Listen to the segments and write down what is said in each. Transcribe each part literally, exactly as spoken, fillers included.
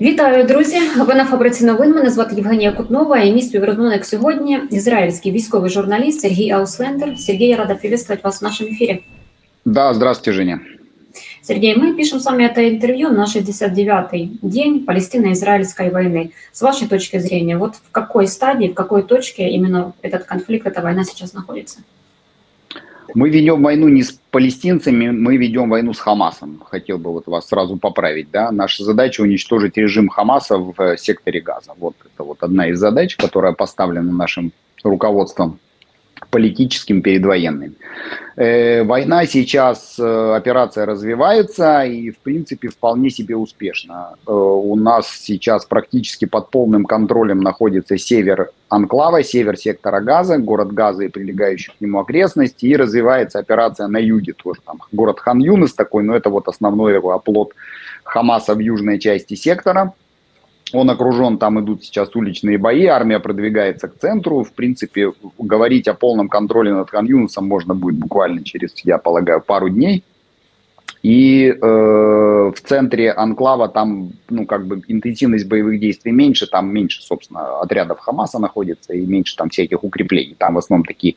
Вітаю, друзі! Ви на Фабриці новин. Мене звати Євгенія Кутнова і мій співрозмовник сьогодні – ізраїльський військовий журналіст Сергій Ауслендер. Сергей, я рада приветствовать вас в нашем эфире. Да, здравствуйте, Женя. Сергей, мы пишем с вами это интервью на шестьдесят девятый день Палестино-Израильской войны. С вашей точки зрения, вот в какой стадии, в какой точке именно этот конфликт, эта война сейчас находится? Мы ведем войну не с палестинцами, мы ведем войну с Хамасом. Хотел бы вот вас сразу поправить. Да? Наша задача уничтожить режим Хамаса в секторе Газа. Вот это вот одна из задач, которая поставлена нашим руководством политическим передвоенным. Э, война сейчас, э, операция развивается и, в принципе, вполне себе успешно. Э, у нас сейчас практически под полным контролем находится север анклава, север сектора Газа, город Газа и прилегающих к нему окрестности, и развивается операция на юге, тоже там город Хан-Юнис такой, но это вот основной его оплот Хамаса в южной части сектора. Он окружен, там идут сейчас уличные бои, армия продвигается к центру. В принципе, говорить о полном контроле над Хан-Юнисом можно будет буквально через, я полагаю, пару дней. И э, в центре анклава там, ну, как бы интенсивность боевых действий меньше, там меньше, собственно, отрядов Хамаса находится и меньше там всяких укреплений. Там в основном такие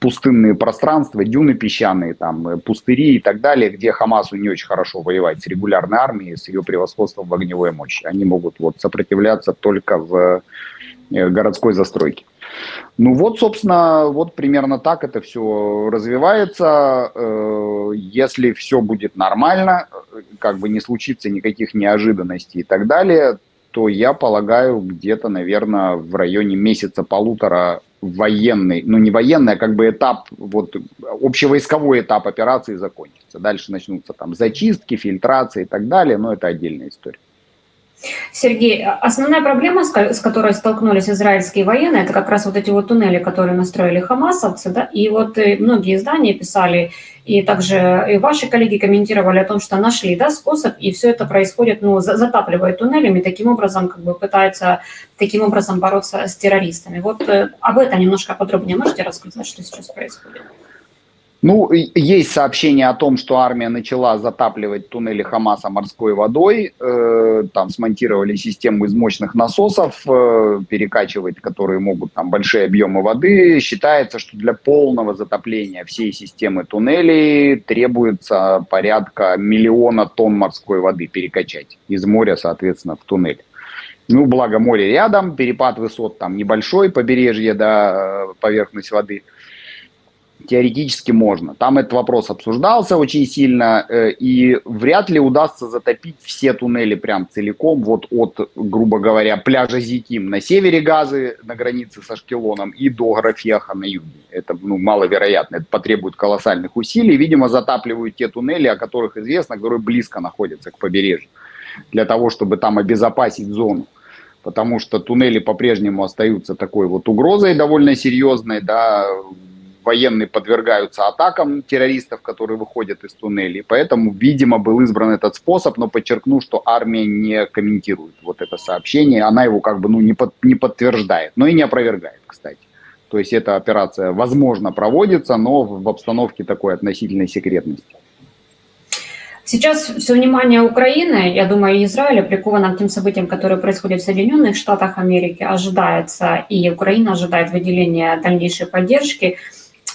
пустынные пространства, дюны песчаные, там пустыри и так далее, где Хамасу не очень хорошо воевать с регулярной армией, с ее превосходством в огневой мощи. Они могут вот сопротивляться только в городской застройке. Ну вот, собственно, вот примерно так это все развивается. Если все будет нормально, как бы не случится никаких неожиданностей и так далее, то я полагаю, где-то, наверное, в районе месяца-полутора военный, ну не военный, а как бы этап, вот общевойсковой этап операции закончится. Дальше начнутся там зачистки, фильтрации и так далее, но это отдельная история. Сергей, основная проблема, с которой столкнулись израильские военные, это как раз вот эти вот туннели, которые настроили хамасовцы, да, и вот многие издания писали, и также и ваши коллеги комментировали о том, что нашли, да, способ, и все это происходит, ну, затапливая туннелями, таким образом, как бы пытаются таким образом бороться с террористами. Вот об этом немножко подробнее можете рассказать, что сейчас происходит? Ну, есть сообщение о том, что армия начала затапливать туннели Хамаса морской водой, э, там смонтировали систему из мощных насосов, э, перекачивать, которые могут там большие объемы воды. Считается, что для полного затопления всей системы туннелей требуется порядка миллиона тонн морской воды перекачать из моря, соответственно, в туннель. Ну, благо море рядом, перепад высот там небольшой, побережье, да, поверхность воды. Теоретически можно. Там этот вопрос обсуждался очень сильно, и вряд ли удастся затопить все туннели прям целиком, вот от, грубо говоря, пляжа Зитим на севере Газы, на границе с Ашкелоном, и до Рафьяха на юге. Это, ну, маловероятно, это потребует колоссальных усилий. Видимо, затапливают те туннели, о которых известно, которые близко находятся к побережью, для того, чтобы там обезопасить зону. Потому что туннели по-прежнему остаются такой вот угрозой довольно серьезной, да. Военные подвергаются атакам террористов, которые выходят из туннелей. Поэтому, видимо, был избран этот способ, но подчеркну, что армия не комментирует вот это сообщение. Она его как бы, ну, не, под, не подтверждает, но и не опровергает, кстати. То есть эта операция, возможно, проводится, но в обстановке такой относительной секретности. Сейчас все внимание Украины, я думаю, и Израиля приковано к тем событиям, которые происходят в Соединенных Штатах Америки, ожидается, и Украина ожидает выделения дальнейшей поддержки.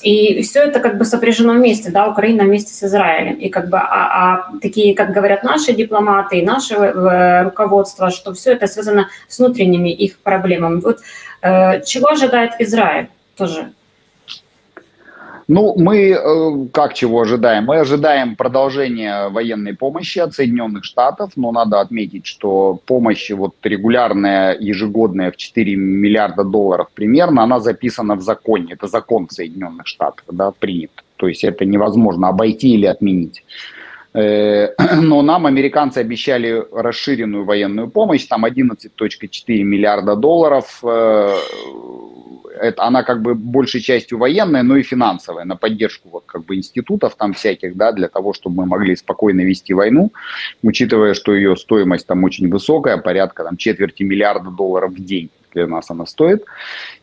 И все это как бы сопряжено вместе, да, Украина вместе с Израилем. И как бы а, а, такие, как говорят наши дипломаты и наше э, руководство, что все это связано с внутренними их проблемами. Вот э, чего ожидает Израиль тоже? Ну, мы как чего ожидаем? Мы ожидаем продолжения военной помощи от Соединенных Штатов, но надо отметить, что помощь вот регулярная, ежегодная в четыре миллиарда долларов примерно, она записана в законе. Это закон Соединенных Штатов, да, принят. То есть это невозможно обойти или отменить. Но нам американцы обещали расширенную военную помощь, там одиннадцать и четыре десятых миллиарда долларов. Она как бы большей частью военная, но и финансовая, на поддержку вот как бы институтов там всяких, да, для того, чтобы мы могли спокойно вести войну, учитывая, что ее стоимость там очень высокая, порядка там четверти миллиарда долларов в день. Для нас она стоит.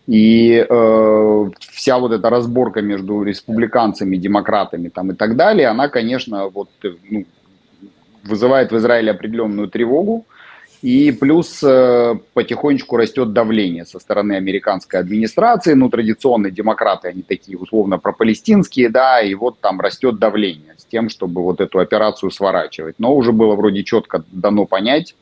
И э, вся вот эта разборка между республиканцами, демократами там, и так далее, она, конечно, вот, ну, вызывает в Израиле определенную тревогу. И плюс э, потихонечку растет давление со стороны американской администрации. Ну, традиционные демократы, они такие условно пропалестинские, да, и вот там растет давление с тем, чтобы вот эту операцию сворачивать. Но уже было вроде четко дано понять,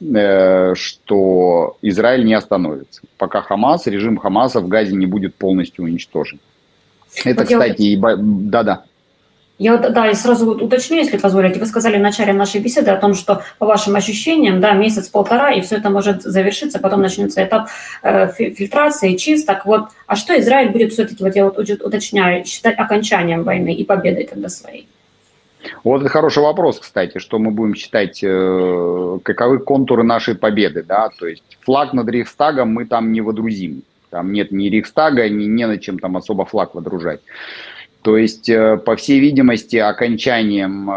э, что Израиль не остановится, пока Хамас, режим Хамаса в Газе не будет полностью уничтожен. Это, вот кстати, я... и... Да-да. Я да, я сразу уточню, если позволите. Вы сказали в начале нашей беседы о том, что по вашим ощущениям, да, месяц-полтора, и все это может завершиться, потом начнется этап э, фильтрации, чисток. Вот. А что Израиль будет все-таки, вот я вот уточняю, считать окончанием войны и победой тогда своей? Вот это хороший вопрос, кстати, что мы будем считать, э, каковы контуры нашей победы, да, то есть флаг над Рейхстагом мы там не водрузим, там нет ни Рейхстага, ни не на чем там особо флаг водружать. То есть, по всей видимости, окончанием,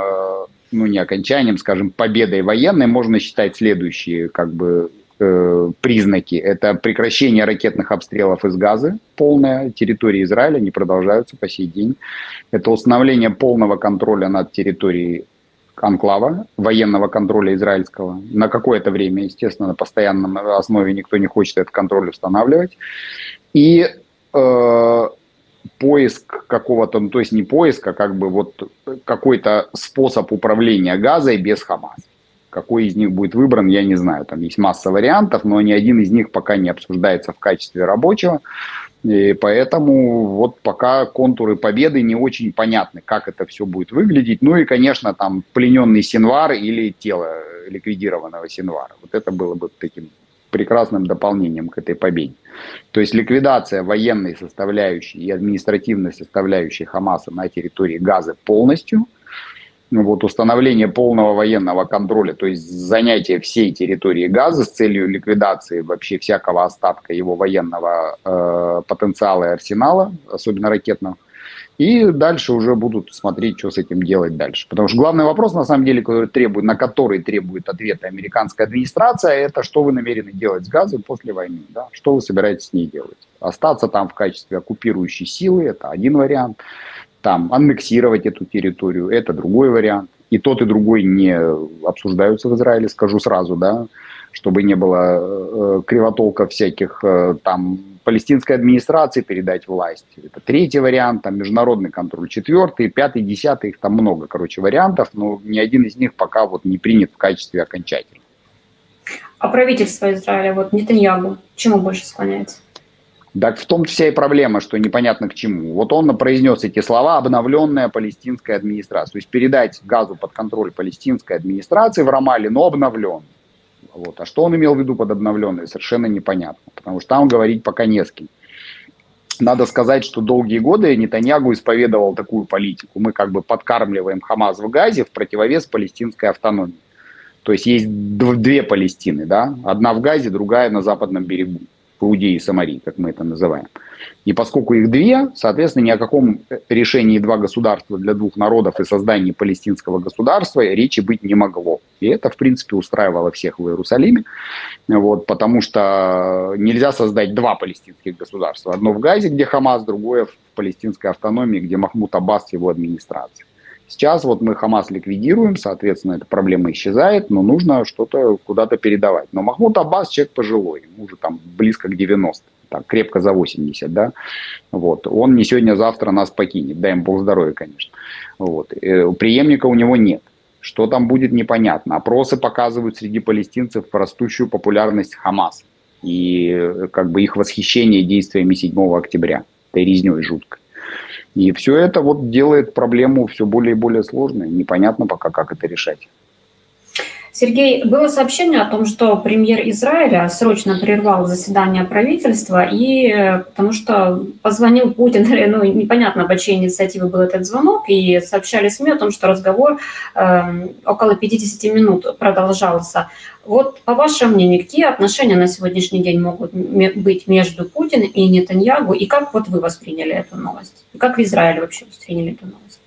ну не окончанием, скажем, победой военной можно считать следующие как бы, э, признаки. Это прекращение ракетных обстрелов из Газы, полная территория Израиля, они продолжаются по сей день. Это установление полного контроля над территорией анклава, военного контроля израильского. На какое-то время, естественно, на постоянном основе никто не хочет этот контроль устанавливать. И... Э, поиск какого-то, ну, то есть не поиск, а как бы вот какой-то способ управления Газой без Хамас. Какой из них будет выбран, я не знаю. Там есть масса вариантов, но ни один из них пока не обсуждается в качестве рабочего. И поэтому вот пока контуры победы не очень понятны, как это все будет выглядеть. Ну и, конечно, там плененный Синвар или тело ликвидированного Синвара. Вот это было бы таким... прекрасным дополнением к этой победе. То есть ликвидация военной составляющей и административной составляющей Хамаса на территории Газы полностью, вот установление полного военного контроля, то есть занятие всей территории Газы с целью ликвидации вообще всякого остатка его военного э, потенциала и арсенала, особенно ракетного. И дальше уже будут смотреть, что с этим делать дальше. Потому что главный вопрос, на самом деле, который требует, на который требует ответа американская администрация, это что вы намерены делать с Газой после войны, да? Что вы собираетесь с ней делать. Остаться там в качестве оккупирующей силы, это один вариант. Там аннексировать эту территорию, это другой вариант. И тот, и другой не обсуждаются в Израиле, скажу сразу, да, чтобы не было э, кривотолков всяких, э, там, палестинской администрации передать власть. Это третий вариант, там, международный контроль, четвертый, пятый, десятый, их там много, короче, вариантов, но ни один из них пока вот не принят в качестве окончательного. А правительство Израиля, вот Нетаньяху, чему больше склоняется? Так в том-то вся и проблема, что непонятно к чему. Вот он произнес эти слова «обновленная палестинская администрация». То есть передать Газу под контроль палестинской администрации в Рамалле, но обновленную. Вот. А что он имел в виду под обновленной, совершенно непонятно, потому что там говорить пока не с кем. Надо сказать, что долгие годы Нетаньяху исповедовал такую политику. Мы как бы подкармливаем Хамас в Газе в противовес палестинской автономии. То есть есть две Палестины, да? Одна в Газе, другая на западном берегу, в Иудее и Самарии, как мы это называем. И поскольку их две, соответственно, ни о каком решении два государства для двух народов и создании палестинского государства речи быть не могло. И это, в принципе, устраивало всех в Иерусалиме, вот, потому что нельзя создать два палестинских государства. Одно в Газе, где Хамас, другое в палестинской автономии, где Махмуд Аббас и его администрация. Сейчас вот мы Хамас ликвидируем, соответственно, эта проблема исчезает, но нужно что-то куда-то передавать. Но Махмуд Аббас человек пожилой, ему уже там близко к девяноста, так, крепко за восемьдесят, да, вот, он не сегодня-завтра нас покинет, дай им бог здоровья, конечно, вот, преемника у него нет. Что там будет, непонятно. Опросы показывают среди палестинцев растущую популярность Хамаса и как бы их восхищение действиями седьмого октября, этой резнёй жуткой. И все это вот делает проблему все более и более сложной. Непонятно пока, как это решать. Сергей, было сообщение о том, что премьер Израиля срочно прервал заседание правительства, и потому что позвонил Путин, ну, непонятно, по чьей инициативе был этот звонок, и сообщали СМИ о том, что разговор э, около пятидесяти минут продолжался. Вот, по вашему мнению, какие отношения на сегодняшний день могут быть между Путиным и Нетаньяху, и как вот вы восприняли эту новость? И как в Израиле вообще восприняли эту новость?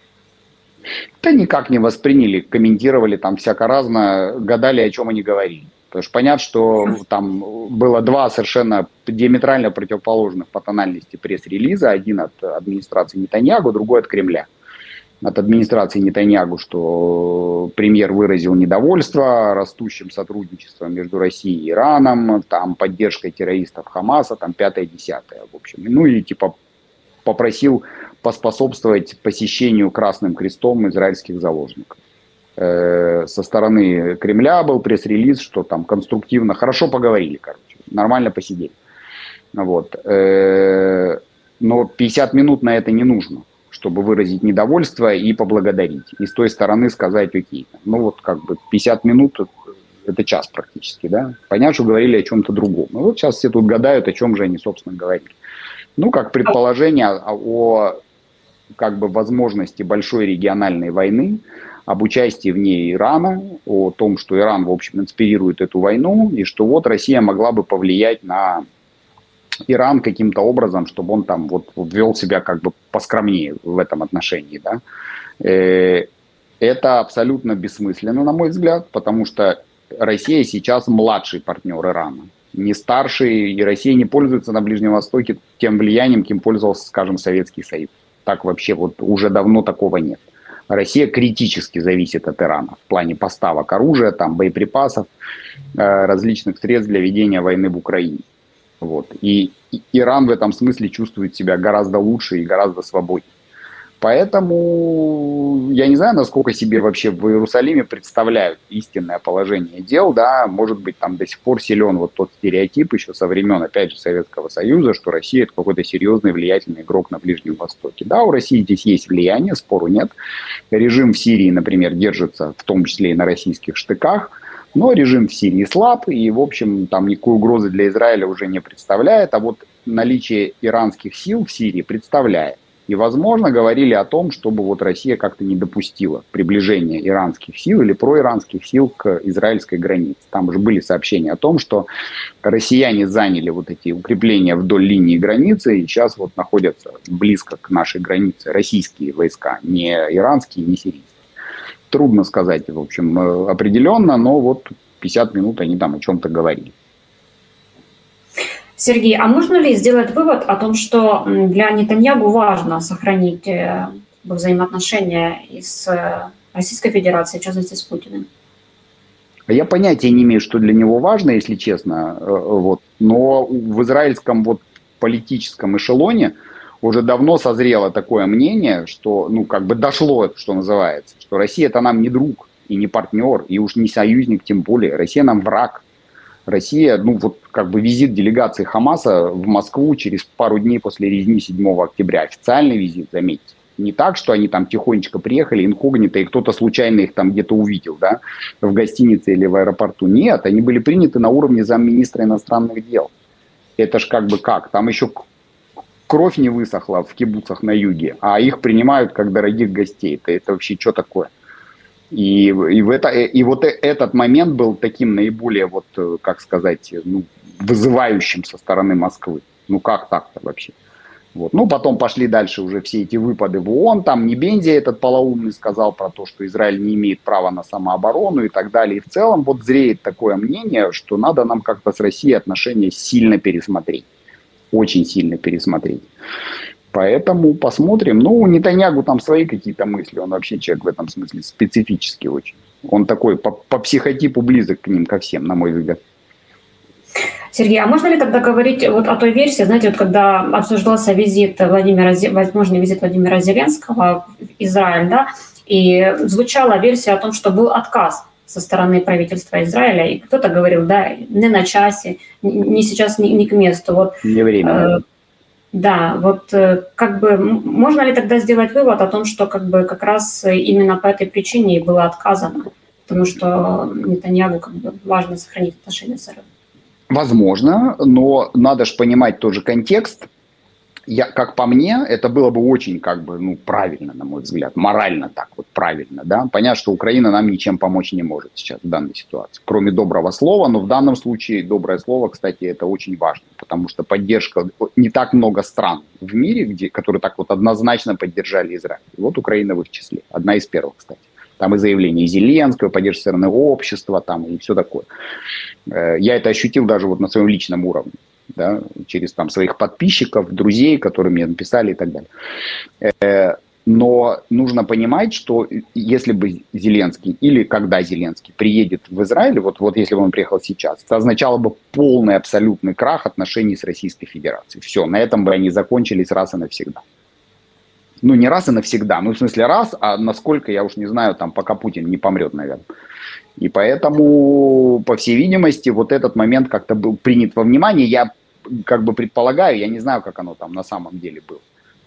Да никак не восприняли, комментировали там всяко-разно, гадали, о чем они говорили. Потому что понятно, что там было два совершенно диаметрально противоположных по тональности пресс-релиза. Один от администрации Нетаньяху, другой от Кремля. от администрации Нетаньяху, что премьер выразил недовольство растущим сотрудничеством между Россией и Ираном, там поддержкой террористов Хамаса, там пятое-десятое, в общем. Ну и типа попросил поспособствовать посещению Красным Крестом израильских заложников. Со стороны Кремля был пресс-релиз, что там конструктивно, хорошо поговорили, короче, нормально посидели. Вот. Но пятьдесят минут на это не нужно, чтобы выразить недовольство и поблагодарить. И с той стороны сказать окей. Ну вот как бы пятьдесят минут – это час практически, да. Понятно, что говорили о чем-то другом. Ну вот сейчас все тут гадают, о чем же они, собственно, говорили. Ну, как предположение о как бы возможности большой региональной войны, об участии в ней Ирана, о том, что Иран, в общем, инспирирует эту войну, и что вот Россия могла бы повлиять на Иран каким-то образом, чтобы он там вот вел себя как бы поскромнее в этом отношении, да. Это абсолютно бессмысленно, на мой взгляд, потому что Россия сейчас младший партнер Ирана, не старший, и Россия не пользуется на Ближнем Востоке тем влиянием, кем пользовался, скажем, Советский Союз. Так вообще вот уже давно такого нет. Россия критически зависит от Ирана в плане поставок оружия, там, боеприпасов, различных средств для ведения войны в Украине. Вот. И Иран в этом смысле чувствует себя гораздо лучше и гораздо свободнее. Поэтому я не знаю, насколько себе вообще в Иерусалиме представляют истинное положение дел, да, может быть, там до сих пор силен вот тот стереотип еще со времен, опять же, Советского Союза, что Россия – это какой-то серьезный влиятельный игрок на Ближнем Востоке. Да, у России здесь есть влияние, спору нет. Режим в Сирии, например, держится в том числе и на российских штыках, но режим в Сирии слаб и, в общем, там никакой угрозы для Израиля уже не представляет, а вот наличие иранских сил в Сирии представляет. И, возможно, говорили о том, чтобы вот Россия как-то не допустила приближения иранских сил или проиранских сил к израильской границе. Там уже были сообщения о том, что россияне заняли вот эти укрепления вдоль линии границы и сейчас вот находятся близко к нашей границе российские войска, не иранские, не сирийские. Трудно сказать, в общем, определенно, но вот пятьдесят минут они там о чем-то говорили. Сергей, а можно ли сделать вывод о том, что для Нетаньяху важно сохранить взаимоотношения с Российской Федерацией, в частности, с Путиным? Я понятия не имею, что для него важно, если честно. Вот. Но в израильском вот, политическом эшелоне уже давно созрело такое мнение, что, ну, как бы дошло, что называется, что Россия – это нам не друг и не партнер, и уж не союзник, тем более. Россия нам враг. Россия, ну вот как бы визит делегации Хамаса в Москву через пару дней после резни седьмого октября. Официальный визит, заметьте. Не так, что они там тихонечко приехали, инкогнито, и кто-то случайно их там где-то увидел, да, в гостинице или в аэропорту. Нет, они были приняты на уровне замминистра иностранных дел. Это ж как бы как, там еще кровь не высохла в кибуцах на юге, а их принимают как дорогих гостей. Это, это вообще что такое? И, и, в это, и вот этот момент был таким наиболее, вот, как сказать, ну, вызывающим со стороны Москвы. Ну как так-то вообще? Вот. Ну потом пошли дальше уже все эти выпады в ООН, там Небензия этот полоумный сказал про то, что Израиль не имеет права на самооборону и так далее. И в целом вот зреет такое мнение, что надо нам как-то с Россией отношения сильно пересмотреть. Очень сильно пересмотреть. Поэтому посмотрим. Ну, у Нетаньяху там свои какие-то мысли. Он вообще человек в этом смысле специфический очень. Он такой по, по психотипу близок к ним, ко всем, на мой взгляд. Сергей, а можно ли тогда говорить вот о той версии, знаете, вот когда обсуждался визит Владимира, возможный визит Владимира Зеленского в Израиль, да, и звучала версия о том, что был отказ со стороны правительства Израиля, и кто-то говорил, да, не на часе, не сейчас, не, не к месту. Вот, не время. Да, вот как бы можно ли тогда сделать вывод о том, что как бы как раз именно по этой причине и было отказано, потому что Нетаньяху как бы важно сохранить отношения с Израилем? Возможно, но надо же понимать тоже контекст. Я, как по мне, это было бы очень как бы, ну, правильно, на мой взгляд, морально так вот правильно, да. Понятно, что Украина нам ничем помочь не может сейчас в данной ситуации, кроме доброго слова, но в данном случае доброе слово, кстати, это очень важно, потому что поддержка, не так много стран в мире, где, которые так вот однозначно поддержали Израиль. И вот Украина в их числе, одна из первых, кстати. Там и заявление Зеленского, поддержка со стороны общества, там и все такое. Я это ощутил даже вот на своем личном уровне. Да, через там, своих подписчиков, друзей, которые мне написали и так далее. Э, Но нужно понимать, что если бы Зеленский или когда Зеленский приедет в Израиль, вот, вот если бы он приехал сейчас, это означало бы полный абсолютный крах отношений с Российской Федерацией. Все, на этом бы они закончились раз и навсегда. Ну, не раз и навсегда, ну, в смысле раз, а насколько, я уж не знаю, там, пока Путин не помрет, наверное. И поэтому, по всей видимости, вот этот момент как-то был принят во внимание. Я как бы предполагаю, я не знаю, как оно там на самом деле было.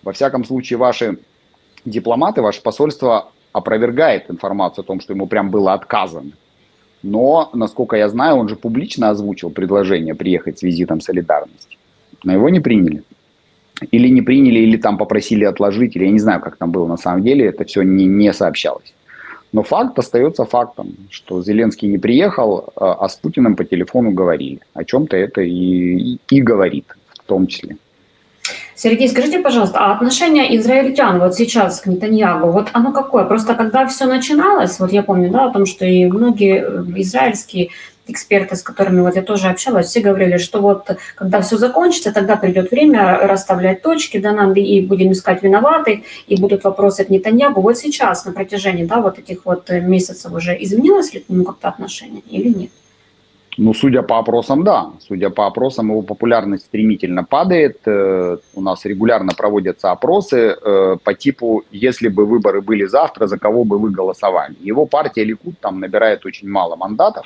Во всяком случае, ваши дипломаты, ваше посольство опровергает информацию о том, что ему прям было отказано. Но, насколько я знаю, он же публично озвучил предложение приехать с визитом солидарности. Но его не приняли. Или не приняли, или там попросили отложить, или я не знаю, как там было на самом деле, это все не, не сообщалось. Но факт остается фактом, что Зеленский не приехал, а с Путиным по телефону говорили. О чем-то это и, и, и говорит в том числе. Сергей, скажите, пожалуйста, а отношение израильтян вот сейчас к Нетаньяху, вот оно какое? Просто когда все начиналось, вот я помню, да, о том, что и многие израильские эксперты, с которыми вот я тоже общалась, все говорили, что вот когда все закончится, тогда придет время расставлять точки, да, нам и будем искать виноватых, и будут вопросы к Нетаньяху. Вот сейчас на протяжении, да, вот этих вот месяцев уже изменилось ли к нему как-то отношение или нет? Ну, судя по опросам, да. Судя по опросам, его популярность стремительно падает. У нас регулярно проводятся опросы по типу, если бы выборы были завтра, за кого бы вы голосовали. Его партия Ликуд там набирает очень мало мандатов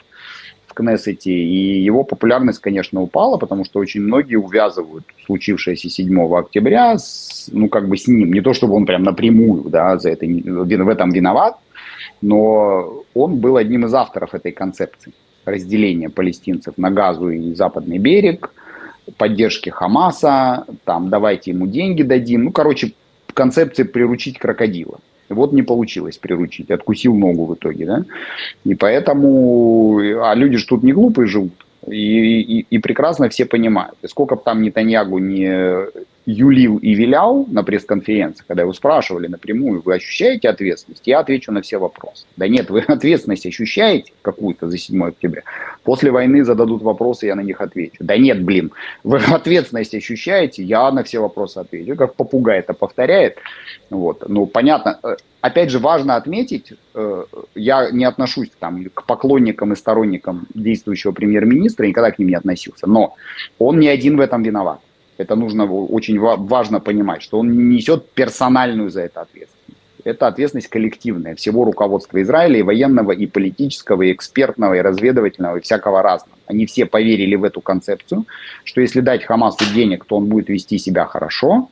в Кнессете, и его популярность, конечно, упала, потому что очень многие увязывают случившееся седьмого октября с, ну, как бы с ним. Не то, чтобы он прям напрямую, да, за это, в этом виноват, но он был одним из авторов этой концепции. Разделение палестинцев на Газу и Западный берег, поддержки Хамаса, там давайте ему деньги дадим. Ну, короче, концепция приручить крокодила. Вот не получилось приручить, откусил ногу в итоге, да. И поэтому, а люди же тут не глупые живут, и, и, и прекрасно все понимают. И сколько бы там Нетаньяху не юлил и вилял на пресс-конференции, когда его спрашивали напрямую, вы ощущаете ответственность? Я отвечу на все вопросы. Да нет, вы ответственность ощущаете какую-то за седьмое октября? После войны зададут вопросы, я на них отвечу. Да нет, блин, вы ответственность ощущаете? Я на все вопросы отвечу. Как попугай это повторяет. Вот. Ну, понятно. Опять же, важно отметить, я не отношусь там, к поклонникам и сторонникам действующего премьер-министра, никогда к ним не относился, но он не один в этом виноват. Это нужно очень важно понимать, что он несет персональную за это ответственность. Это ответственность коллективная всего руководства Израиля, и военного, и политического, и экспертного, и разведывательного, и всякого разного. Они все поверили в эту концепцию, что если дать Хамасу денег, то он будет вести себя хорошо.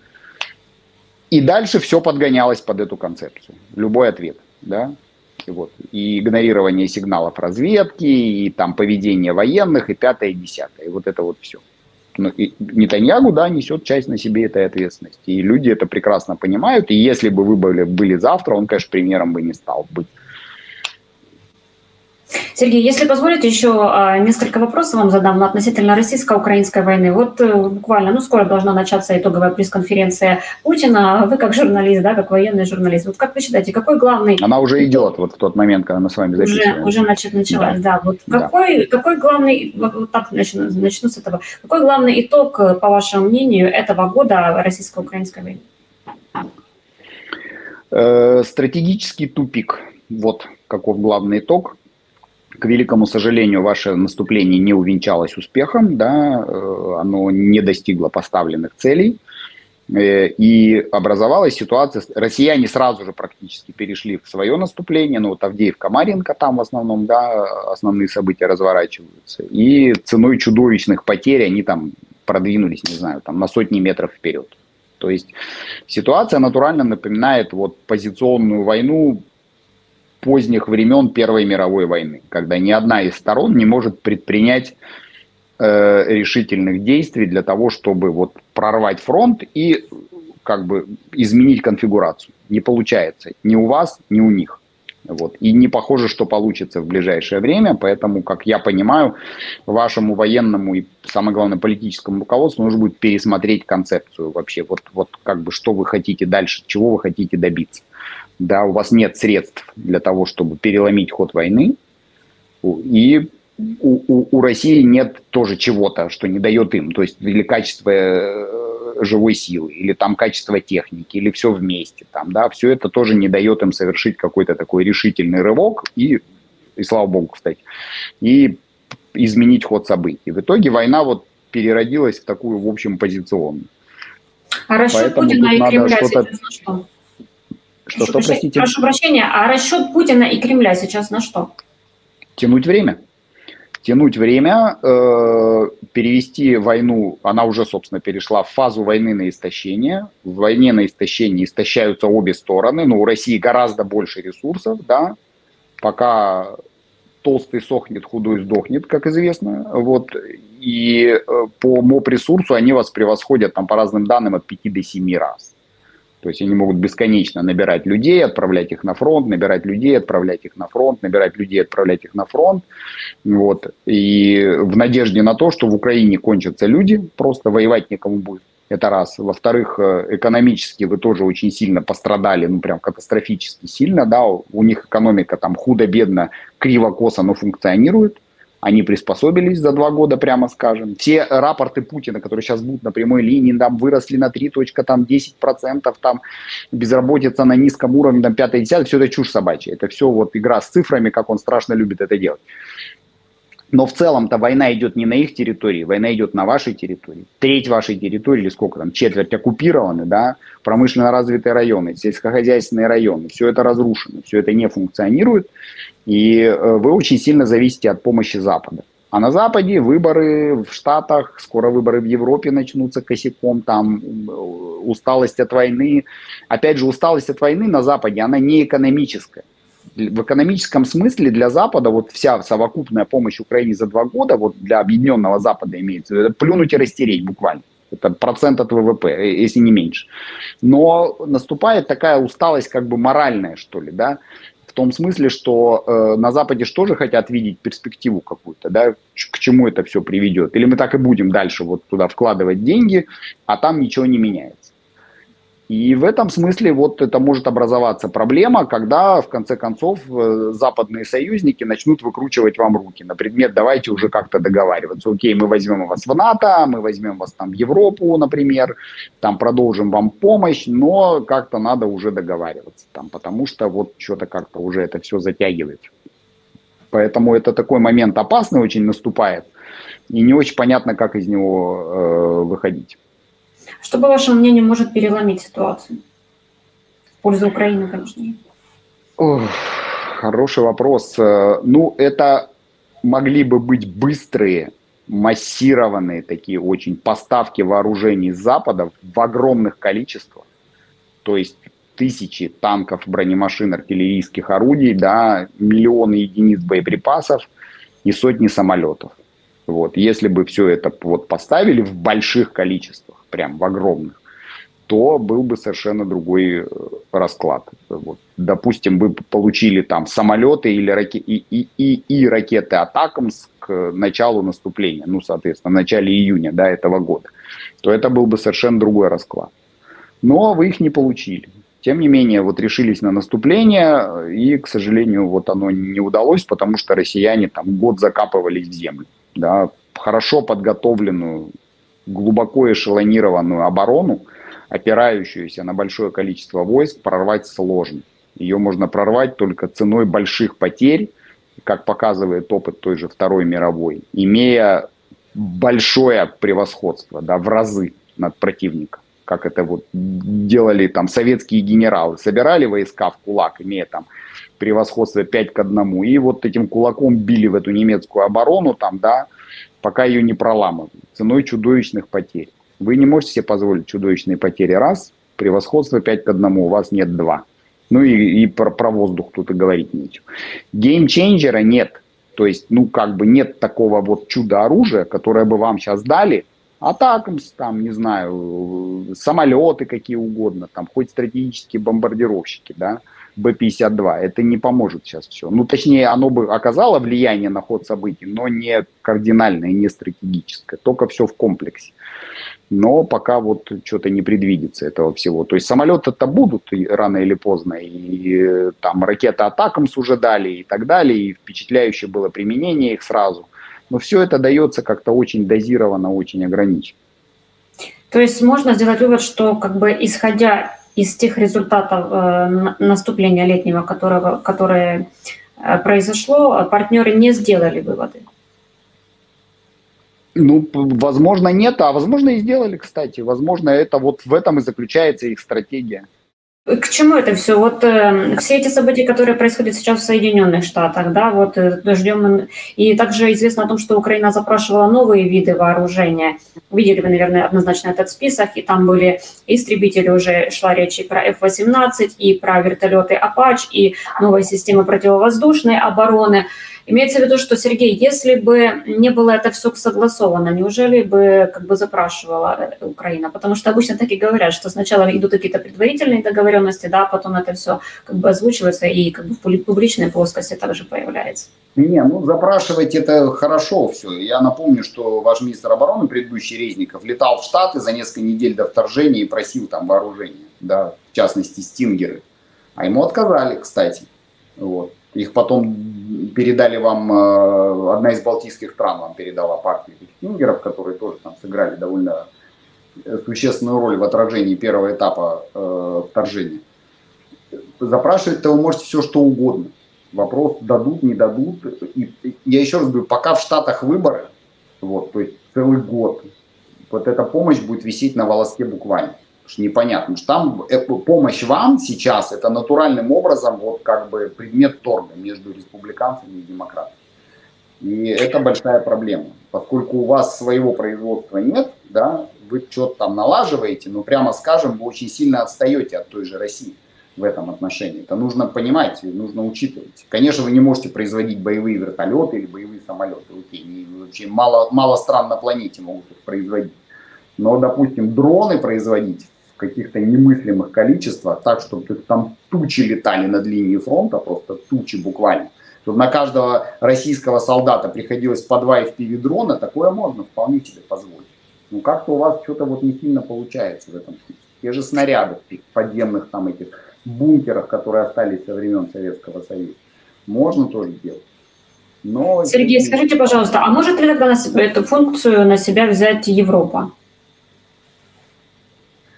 И дальше все подгонялось под эту концепцию. Любой ответ, да? И, вот, и игнорирование сигналов разведки, и там поведение военных, и пятое, и десятое. И вот это вот все. Ну, Нетаньяху, да, несет часть на себе этой ответственности. И люди это прекрасно понимают. И если бы выборы были завтра, он, конечно, премьером бы не стал быть. Сергей, если позволите, еще несколько вопросов вам задам относительно российско-украинской войны. Вот буквально, ну, скоро должна начаться итоговая пресс-конференция Путина. Вы как журналист, да, как военный журналист. Вот как вы считаете, какой главный... Она уже идет вот в тот момент, когда мы с вами записываем. Уже, уже начать началась, да. да. Вот какой, да. какой главный... Вот так начну, начну с этого. Какой главный итог, по вашему мнению, этого года российско-украинской войны? Э, стратегический тупик. Вот каков главный итог. К великому сожалению, ваше наступление не увенчалось успехом, да, оно не достигло поставленных целей, и образовалась ситуация, россияне сразу же практически перешли в свое наступление, ну вот Авдеевка, Марьинка там в основном, да, основные события разворачиваются, и ценой чудовищных потерь они там продвинулись, не знаю, там на сотни метров вперед. То есть ситуация натурально напоминает вот позиционную войну поздних времен Первой мировой войны, когда ни одна из сторон не может предпринять э, решительных действий для того, чтобы вот прорвать фронт и как бы изменить конфигурацию. Не получается ни у вас, ни у них. Вот. И не похоже, что получится в ближайшее время, поэтому, как я понимаю, вашему военному и, самое главное, политическому руководству нужно будет пересмотреть концепцию вообще, вот, вот как бы что вы хотите дальше, чего вы хотите добиться. Да, у вас нет средств для того, чтобы переломить ход войны, и у, у, у России нет тоже чего-то, что не дает им, то есть или качество живой силы, или там качество техники, или все вместе, там, да, все это тоже не дает им совершить какой-то такой решительный рывок, и, и слава богу, кстати, и изменить ход событий. В итоге война вот переродилась в такую, в общем, позиционную. А расчет Путина и Кремля сейчас на что? Что, что, простите? Прошу прощения, а расчет Путина и Кремля сейчас на что? Тянуть время. Тянуть время, э, перевести войну, она уже, собственно, перешла в фазу войны на истощение. В войне на истощение истощаются обе стороны, но у России гораздо больше ресурсов, да, пока толстый сохнет, худой сдохнет, как известно, вот, и по моб-ресурсу они вас превосходят, там, по разным данным, от пяти до семи раз. То есть они могут бесконечно набирать людей, отправлять их на фронт, набирать людей, отправлять их на фронт, набирать людей, отправлять их на фронт. Вот. И в надежде на то, что в Украине кончатся люди, просто воевать некому будет. Это раз. Во-вторых, экономически вы тоже очень сильно пострадали, ну прям катастрофически сильно. Да? У них экономика там худо-бедно, криво-косо, но функционирует. Они приспособились за два года, прямо скажем. Все рапорты Путина, которые сейчас будут на прямой линии, там выросли на три, десять процентов, там безработица на низком уровне, там пять-десять, все это чушь собачья. Это все вот игра с цифрами, как он страшно любит это делать. Но в целом-то война идет не на их территории, война идет на вашей территории. Треть вашей территории, или сколько там, четверть оккупированы, да, промышленно развитые районы, сельскохозяйственные районы, все это разрушено, все это не функционирует. И вы очень сильно зависите от помощи Запада. А на Западе выборы в Штатах, скоро выборы в Европе начнутся косяком, там усталость от войны. Опять же, усталость от войны на Западе, она не экономическая. В экономическом смысле для Запада вот вся совокупная помощь Украине за два года, вот для объединенного Запада имеется, это плюнуть и растереть буквально. Это процент от ВВП, если не меньше. Но наступает такая усталость как бы моральная, что ли, да? В том смысле, что э, на Западе же тоже хотят видеть перспективу какую-то, да, к чему это все приведет. Или мы так и будем дальше вот туда вкладывать деньги, а там ничего не меняется. И в этом смысле вот это может образоваться проблема, когда в конце концов э, западные союзники начнут выкручивать вам руки на предмет «давайте уже как-то договариваться, окей, мы возьмем вас в НАТО, мы возьмем вас там в Европу, например, там продолжим вам помощь, но как-то надо уже договариваться, там, потому что вот что-то как-то уже это все затягивает». Поэтому это такой момент опасный очень наступает, и не очень понятно, как из него э, выходить. Что, по вашему мнению, может переломить ситуацию? В пользу Украины, конечно. Ох, хороший вопрос. Ну, это могли бы быть быстрые, массированные такие очень поставки вооружений с Запада в огромных количествах. То есть тысячи танков, бронемашин, артиллерийских орудий, да, миллионы единиц боеприпасов и сотни самолетов. Вот. Если бы все это вот поставили в больших количествах, прям в огромных, то был бы совершенно другой расклад. Вот. Допустим, вы получили там самолеты или раке... и, и, и, и ракеты «Атакамс» к началу наступления, ну, соответственно, в начале июня, да, этого года, то это был бы совершенно другой расклад. Но вы их не получили. Тем не менее, вот решились на наступление, и, к сожалению, вот оно не удалось, потому что россияне там год закапывались в землю. Да, хорошо подготовленную, глубоко эшелонированную оборону, опирающуюся на большое количество войск, прорвать сложно. Ее можно прорвать только ценой больших потерь, как показывает опыт той же Второй мировой, имея большое превосходство, да, в разы над противником, как это вот делали там советские генералы, собирали войска в кулак, имея там превосходство пять к одному, и вот этим кулаком били в эту немецкую оборону, там, да, пока ее не проламывали, ценой чудовищных потерь. Вы не можете себе позволить чудовищные потери, раз, превосходство пять к одному, у вас нет, два. Ну и, и про, про воздух тут и говорить нечего. Геймченджера нет, то есть, ну, как бы нет такого вот чудо-оружия, которое бы вам сейчас дали, «Атакамс», там, не знаю, самолеты какие угодно, там, хоть стратегические бомбардировщики, да, Б пятьдесят два, это не поможет сейчас все. Ну, точнее, оно бы оказало влияние на ход событий, но не кардинальное, не стратегическое, только все в комплексе. Но пока вот что-то не предвидится этого всего. То есть самолеты-то будут рано или поздно, и там ракеты «Атакамс» уже дали, и так далее, и впечатляющее было применение их сразу. Но все это дается как-то очень дозированно, очень ограничено. То есть можно сделать вывод, что, как бы, исходя из тех результатов э, наступления летнего, которого, которое э, произошло, партнеры не сделали выводы? Ну, возможно, нет, а возможно и сделали, кстати. Возможно, это вот в этом и заключается их стратегия. К чему это все? Вот э, все эти события, которые происходят сейчас в Соединенных Штатах, да, вот э, ждем. И также известно о том, что Украина запрашивала новые виды вооружения. Видели вы, наверное, однозначно этот список, и там были истребители, уже шла речь и про эф восемнадцать, и про вертолеты «Апач», и новые системы противовоздушной обороны. Имеется в виду, что, Сергей, если бы не было это все согласовано, неужели бы, как бы, запрашивала Украина? Потому что обычно так и говорят, что сначала идут какие-то предварительные договоренности, да, потом это все, как бы, озвучивается и, как бы, в публичной плоскости также появляется. Не, ну запрашивать это хорошо все. Я напомню, что ваш министр обороны, предыдущий Резников, летал в Штаты за несколько недель до вторжения и просил там вооружения, да, в частности, стингеры. А ему отказали, кстати, вот. Их потом передали вам, одна из балтийских стран вам передала партию стингеров, которые тоже там сыграли довольно существенную роль в отражении первого этапа э, вторжения. Запрашивать-то вы можете все, что угодно. Вопрос, дадут, не дадут. И, и, я еще раз говорю, пока в Штатах выборы, вот, то есть целый год, вот эта помощь будет висеть на волоске буквально. Непонятно, потому что там помощь вам сейчас это натуральным образом вот как бы предмет торга между республиканцами и демократами. И это большая проблема, поскольку у вас своего производства нет, да, вы что-то там налаживаете, но прямо скажем, вы очень сильно отстаете от той же России в этом отношении. Это нужно понимать, нужно учитывать. Конечно, вы не можете производить боевые вертолеты или боевые самолеты, окей, вообще мало, мало стран на планете могут их производить. Но, допустим, дроны производить в каких-то немыслимых количествах, так, чтобы там тучи летали над линией фронта, просто тучи буквально, чтобы на каждого российского солдата приходилось по два эф пи ви-дрона, такое можно вполне себе позволить. Ну, как-то у вас что-то вот не сильно получается в этом случае. Те же снаряды в подземных там этих бункерах, которые остались со времен Советского Союза, можно тоже делать. Но... Сергей, скажите, пожалуйста, а может ли тогда на себя, эту функцию на себя взять Европа?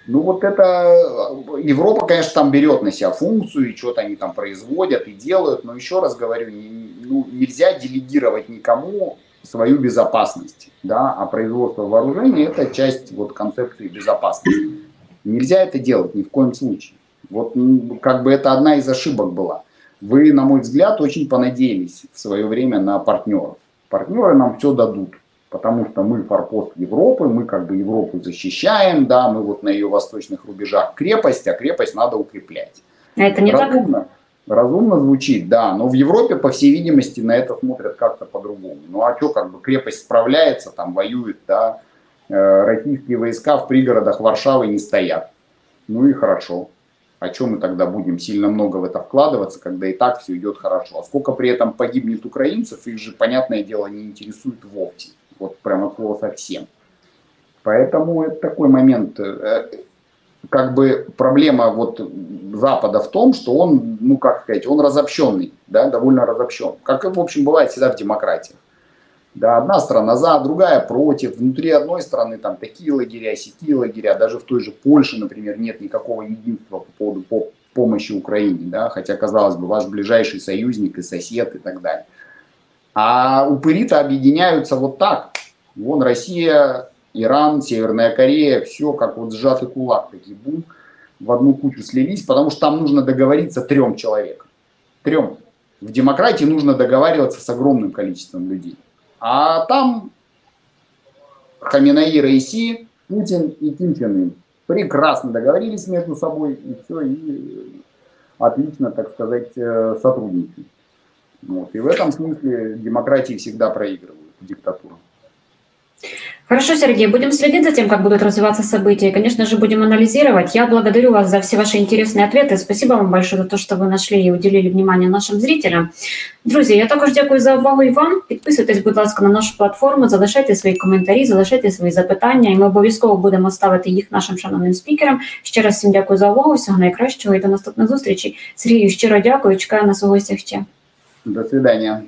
Ну вот это, Европа, конечно, там берет на себя функцию, и что-то они там производят и делают, но еще раз говорю, не, ну, нельзя делегировать никому свою безопасность, да, а производство вооружений – это часть вот концепции безопасности. Нельзя это делать ни в коем случае. Вот как бы это одна из ошибок была. Вы, на мой взгляд, очень понадеялись в свое время на партнеров. Партнеры нам все дадут. Потому что мы форпост Европы, мы как бы Европу защищаем, да, мы вот на ее восточных рубежах крепость, а крепость надо укреплять. Это не разумно, так? Разумно звучит, да, но в Европе, по всей видимости, на это смотрят как-то по-другому. Ну а что, как бы крепость справляется, там воюет, да, российские войска в пригородах Варшавы не стоят. Ну и хорошо. О чем мы тогда будем сильно много в это вкладываться, когда и так все идет хорошо. А сколько при этом погибнет украинцев, их же, понятное дело, не интересует вовсе. Вот прямо слово совсем. Поэтому это такой момент. Как бы проблема вот Запада в том, что он, ну как сказать, он разобщенный, да, довольно разобщен. Как, в общем, бывает всегда в демократиях. Да, одна страна за, другая против. Внутри одной страны там такие лагеря, сякие лагеря. Даже в той же Польше, например, нет никакого единства по поводу по помощи Украине. Да, хотя, казалось бы, ваш ближайший союзник и сосед и так далее. А упыри-то объединяются вот так. Вон Россия, Иран, Северная Корея, все как вот сжатый кулак, такие бум, в одну кучу слились, потому что там нужно договориться трем человекам. Трем. В демократии нужно договариваться с огромным количеством людей. А там Хаменеи, Раиси, Путин и Тимченко прекрасно договорились между собой, и все, и отлично, так сказать, сотрудничают. Вот. И в этом смысле демократии всегда проигрывают диктатуру. Хорошо, Сергей, будем следить за тем, как будут развиваться события. Конечно же, будем анализировать. Я благодарю вас за все ваши интересные ответы. Спасибо вам большое за то, что вы нашли и уделили внимание нашим зрителям. Друзі, я також дякую за увагу і вам. Підписуйтесь, будь ласка, на нашу платформу, залишайте свої коментарі, залишайте свої запитання, і ми обов'язково будемо ставити їх нашим шановним спікерам. Ще раз всім дякую за увагу, всього найкращого і до наступних зустрічей. Сергію, щиро дякую, чекаю на свого гостя ще. До свидания.